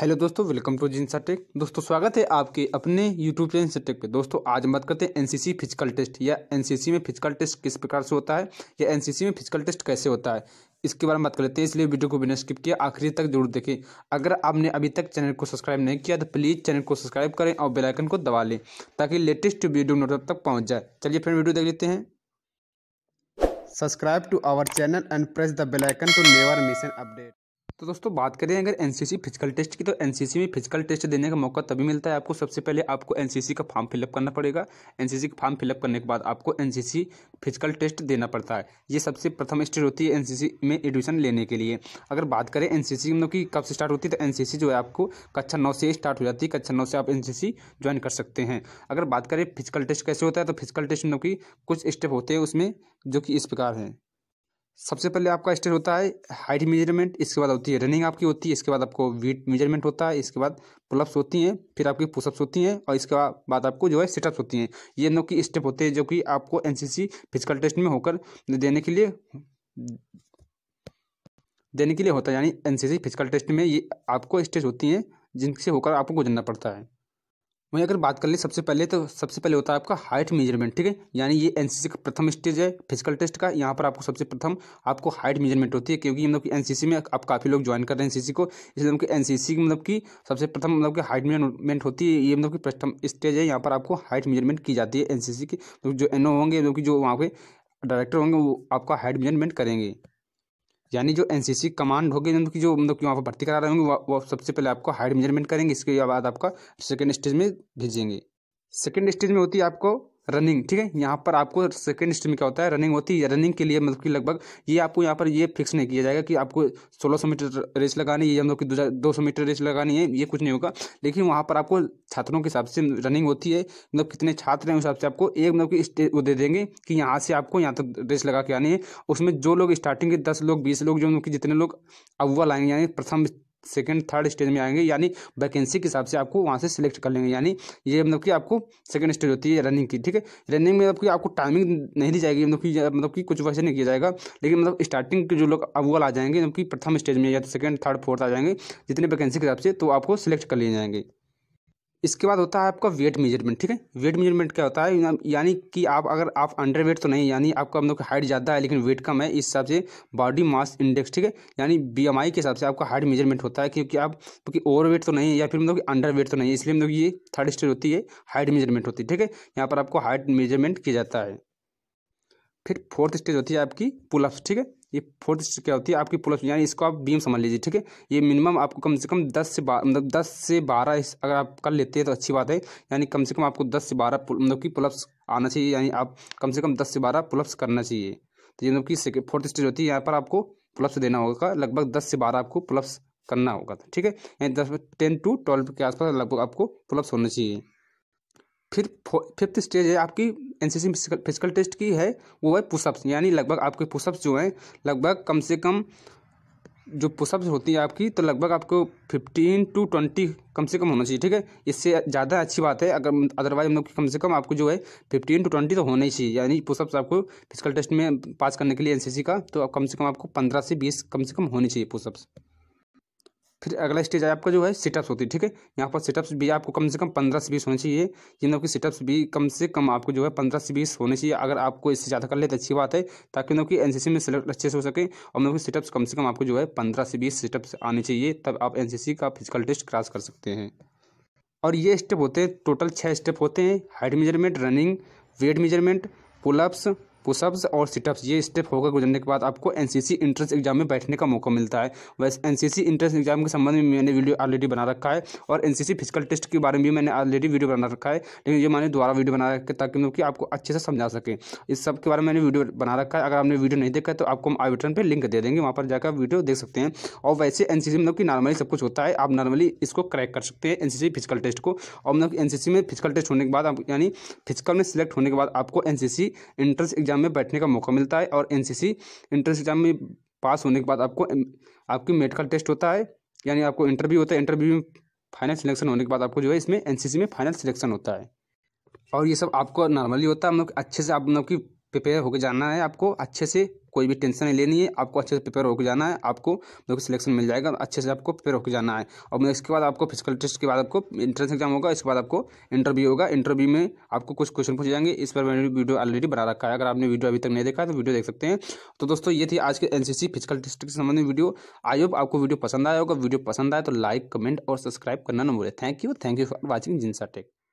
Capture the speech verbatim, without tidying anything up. Hello दोस्तों, welcome to जिनसा take. दोस्तों स्वागत है आपके अपने यूट्यूब चैनल जिनसा टेक पे। दोस्तों आज हम बात करते हैं एनसीसी फिजिकल टेस्ट या एनसीसी में फिजिकल टेस्ट किस प्रकार से होता है या एनसीसी में फिजिकल टेस्ट कैसे होता है, इसके बारे में बात कर लेते हैं। इसलिए वीडियो को बिना स्किप किया आखिरी तक जरूर देखें। अगर आपने अभी तक चैनल को सब्सक्राइब नहीं किया तो प्लीज़ चैनल को सब्सक्राइब करें और बेल आइकन को दबा लें ताकि लेटेस्ट वीडियो नोटिफिकेशन तक पहुँच जाए। चलिए फ्रेंड वीडियो देख लेते हैं। Subscribe to our channel and press the bell icon to never miss an update. तो दोस्तों बात करें अगर एनसीसी फिजिकल टेस्ट की, तो एनसीसी में फिजिकल टेस्ट देने का मौका तभी मिलता है आपको। सबसे पहले आपको एनसीसी का फॉर्म फिलअप करना पड़ेगा। एनसीसी का फॉर्म फिलअप करने के बाद आपको एनसीसी फिजिकल टेस्ट देना पड़ता है। ये सबसे प्रथम स्टेज होती है एनसीसी में एडमिशन लेने के लिए। अगर बात करें एनसीसी मतलब की कब से स्टार्ट होती है, तो एनसीसी जो है आपको कक्षा नौ से स्टार्ट हो जाती है। कक्षा नौ से आप एनसीसी ज्वाइन कर सकते हैं। अगर बात करें फिजिकल टेस्ट कैसे होता है, तो फिजिकल टेस्ट मतलब की कुछ स्टेप होते हैं उसमें, जो कि इस प्रकार हैं। सबसे पहले आपका स्टेज होता है हाइट मेजरमेंट, इसके बाद होती है रनिंग आपकी होती है, इसके बाद आपको वेट मेजरमेंट होता है, इसके बाद पुलअप्स होती हैं, फिर आपकी पुशअप्स होती हैं और इसके बाद आपको जो है सिटअप्स होती हैं। ये नौ की स्टेप होते हैं जो कि आपको एनसीसी फिजिकल टेस्ट में होकर देने के लिए देने के लिए होता है। यानी एनसीसी फिजिकल टेस्ट में ये आपको स्टेज होती हैं जिनसे होकर आपको गुजरना पड़ता है। वहीं अगर बात कर ले सबसे पहले, तो सबसे पहले होता है आपका हाइट मेजरमेंट, ठीक है। यानी ये एनसीसी का प्रथम स्टेज है फिजिकल टेस्ट का। यहाँ पर आपको सबसे प्रथम आपको हाइट मेजरमेंट होती है, क्योंकि मतलब कि एनसीसी में आप काफ़ी लोग ज्वाइन कर रहे हैं एनसीसी को, इसलिए मतलब कि एनसीसी मतलब कि सबसे प्रथम मतलब कि हाइट मेजरमेंट होती है। ये मतलब कि प्रथम स्टेज है, यहाँ पर आपको हाइट मेजरमेंट की जाती है। एनसीसी के जो एन ओ होंगे, मतलब कि जो वहाँ के डायरेक्टर होंगे, वो आपका हाइट मेजरमेंट करेंगे। यानी जो एनसीसी कमांड होगी मतलब कि जो मतलब कि वहाँ पर भर्ती करा रहे होंगे, वो सबसे पहले आपको हाइट मेजरमेंट करेंगे। इसके बाद आपका सेकंड स्टेज में भेजेंगे। सेकंड स्टेज में होती है आपको रनिंग, ठीक है। यहाँ पर आपको सेकंड स्टेज में क्या होता है, रनिंग होती है। रनिंग के लिए मतलब कि लगभग ये आपको यहाँ पर ये फिक्स नहीं किया जाएगा कि आपको सोलह सौ मीटर रेस लगानी है, मतलब कि दो सौ मीटर रेस लगानी है, ये कुछ नहीं होगा। लेकिन वहाँ पर आपको छात्रों के हिसाब से रनिंग होती है, मतलब कितने छात्र हैं उस हिसाब से आपको एक मतलब कि स्टेज वो दे देंगे कि यहाँ से आपको यहाँ तक रेस लगा के आनी है। उसमें जो लोग स्टार्टिंग के दस लोग बीस लोग जो मतलब कि जितने लोग अव्वल आएंगे, यानी प्रथम सेकेंड थर्ड स्टेज में आएंगे, यानी वैकेंसी के हिसाब से आपको वहाँ से सिलेक्ट कर लेंगे। यानी ये मतलब कि आपको सेकेंड स्टेज होती है रनिंग की, ठीक है। रनिंग में मतलब कि आपको टाइमिंग नहीं दी जाएगी, मतलब कि मतलब कि कुछ वैसे नहीं किया जाएगा, लेकिन मतलब स्टार्टिंग के जो लोग अव्वल आ जाएंगे, मतलब कि प्रथम स्टेज में या तो सेकेंड थर्ड फोर्थ आ जाएंगे जितने वैकेंसी के हिसाब से, तो आपको सिलेक्ट कर लिए जाएंगे। इसके बाद होता है आपका वेट मेजरमेंट, ठीक है। वेट मेजरमेंट क्या होता है, यानी कि आप अगर आप अंडर वेट तो नहीं, यानी आपका मतलब हाइट ज़्यादा है लेकिन वेट कम है, इस हिसाब से बॉडी मास इंडेक्स, ठीक है। यानी बीएमआई के हिसाब से आपका हाइट मेजरमेंट होता है, क्योंकि आप क्योंकि ओवर वेट तो नहीं है या फिर मतलब अंडर वेट तो नहीं है, इसलिए मतलब ये थर्ड स्टेज होती है हाइट मेजरमेंट होती है, ठीक है। यहाँ पर आपको हाइट मेजरमेंट किया जाता है। फिर फोर्थ स्टेज होती है आपकी पुलअप्स, ठीक है। ये फोर्थ स्टेज क्या होती है आपकी पुलअप्स, यानी इसको आप बीम समझ लीजिए, ठीक है। ये मिनिमम आपको कम से कम दस से बारह मतलब दस से बारह अगर आप कर लेते हैं तो अच्छी बात है। यानी कम से कम आपको दस से बारह मतलब कि पुलअप्स आना चाहिए, यानी आप कम से कम दस से बारह पुलअप्स करना चाहिए। तो ये मतलब कि सेकेंड फोर्थ स्टेज होती है, यहाँ पर आपको पुलअप्स देना होगा, लगभग दस से बारह आपको पुलअप्स करना होगा, ठीक है। यानी दस टेन टू ट्वेल्व के आसपास लगभग आपको पुलअप्स होना चाहिए। फिर फिफ्थ स्टेज है आपकी एनसीसी फिजिकल टेस्ट की है, वो है पुशअप्स। यानी लगभग आपके पुशअप्स जो हैं लगभग कम से कम जो पुशअप्स होती है आपकी, तो लगभग आपको फिफ्टीन टू ट्वेंटी कम से कम होना चाहिए, ठीक है। इससे ज़्यादा अच्छी बात है, अगर अदरवाइज मतलब कम से कम आपको जो है फिफ्टीन टू ट्वेंटी तो होना ही चाहिए। यानी पुशअप्स आपको फिजिकल टेस्ट में पास करने के लिए एनसीसी का, तो कम से कम आपको पंद्रह से बीस कम से कम होनी चाहिए पुशअप्स। फिर अगला स्टेज है आपका जो है सिटअप्स होती है, ठीक है। यहाँ पर सिटअप्स भी आपको कम से कम पंद्रह से बीस होने चाहिए। जिन कि सिटअप्स भी कम से कम आपको जो है पंद्रह से बीस होने चाहिए। अगर आपको इससे ज़्यादा कर ले तो अच्छी बात है, ताकि मतलब कि एनसीसी में सिलेक्ट अच्छे से हो सके। और मतलब सिटअप्स कम से कम आपको जो है पंद्रह से बीस सिटअप्स आने चाहिए, तब आप एनसीसी का फिजिकल टेस्ट क्रॉस कर सकते हैं। और ये स्टेप होते हैं, टोटल छः स्टेप होते हैं, height measurement, running, weight measurement, pullups, pushups और सिटअप्स। ये स्टेप होकर गुजरने के बाद आपको एनसीसी एंट्रेंस एग्जाम में बैठने का मौका मिलता है। वैसे एनसीसी एंट्रेंस एग्जाम के संबंध में मैंने वीडियो ऑलरेडी बना रखा है, और एनसीसी फिजिकल टेस्ट के बारे में भी मैंने ऑलरेडी वीडियो बना रखा है, लेकिन ये मैंने दोबारा वीडियो बना रखा है ताकि मतलब कि आपको अच्छे से समझा सकें। इस सब के बारे में मैंने वीडियो बना रखा है। अगर आपने वीडियो नहीं देखा है तो आपको हम आई बटन पर लिंक दे देंगे, वहाँ पर जाकर वीडियो देख सकते हैं। और वैसे एनसीसी मतलब कि नॉर्मली सब कुछ होता है, आप नॉर्मली इसको क्रैक कर सकते हैं एनसीसी फिजिकल टेस्ट को। और मतलब एनसीसी में फिजिकल टेस्ट होने के बाद, यानी फिजिकल में सिलेक्ट होने के बाद आपको एनसीसी एंट्रेंस एग्जाम में बैठने का मौका मिलता है। और एनसीसी एंट्रेंस एग्जाम में पास होने के बाद आपको आपकी मेडिकल टेस्ट होता है, यानी आपको इंटरव्यू होता है। इंटरव्यू में फाइनल सिलेक्शन होने के बाद आपको जो है इसमें एनसीसी में फाइनल सिलेक्शन होता है। और ये सब आपको नॉर्मली होता है, मतलब अच्छे से आप मतलब कि प्रिपेयर होकर जाना है आपको, अच्छे से कोई भी टेंशन नहीं लेनी है, आपको अच्छे से प्रिपेयर होकर जाना है, आपको मेरे को सिलेक्शन मिल जाएगा, अच्छे से आपको प्रिपेयर होकर जाना है। और इसके बाद आपको फिजिकल टेस्ट के बाद आपको एंट्रेंस एग्जाम होगा, इसके बाद आपको इंटरव्यू होगा। इंटरव्यू में आपको कुछ क्वेश्चन पूछे जाएंगे, इस पर मैंने वीडियो ऑलरेडी बना रखा है, अगर आपने वीडियो अभी तक नहीं देखा तो वीडियो देख सकते हैं। तो दोस्तों ये थी आज के एनसीसी फिजिकल टेस्ट के संबंध में वीडियो। आई होप आपको वीडियो पसंद आया होगा। वीडियो पसंद आए तो लाइक, कमेंट और सब्सक्राइब करना ना भूलें। Thank you thank you for watching जिनसा टेक।